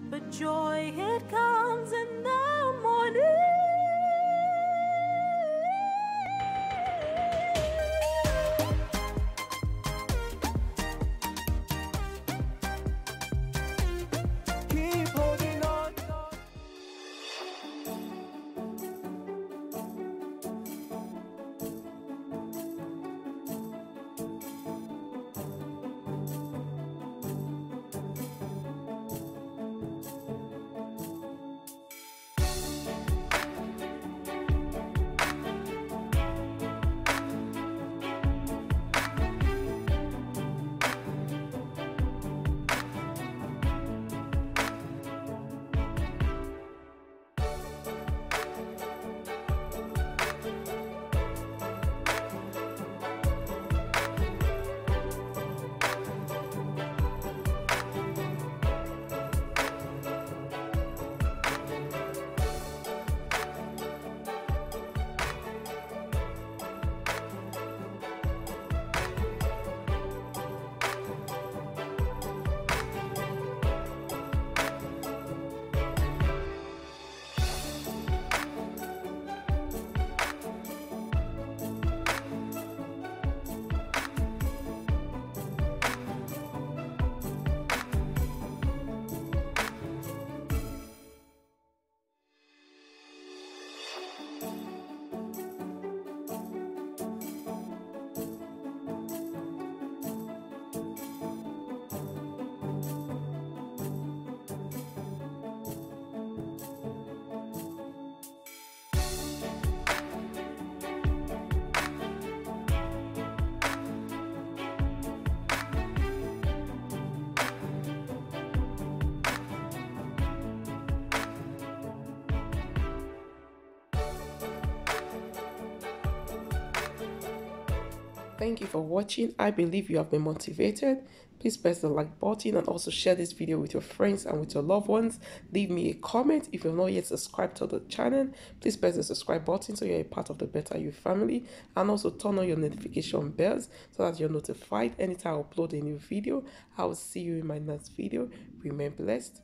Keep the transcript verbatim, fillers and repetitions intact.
But joy, it comes in the morning. Thank you for watching. I believe you have been motivated. Please press the like button and also share this video with your friends and with your loved ones. Leave me a comment. If you're not yet subscribed to the channel, please press the subscribe button so you're a part of the Better You family, and also turn on your notification bells so that you're notified anytime I upload a new video. I will see you in my next video. Remain blessed.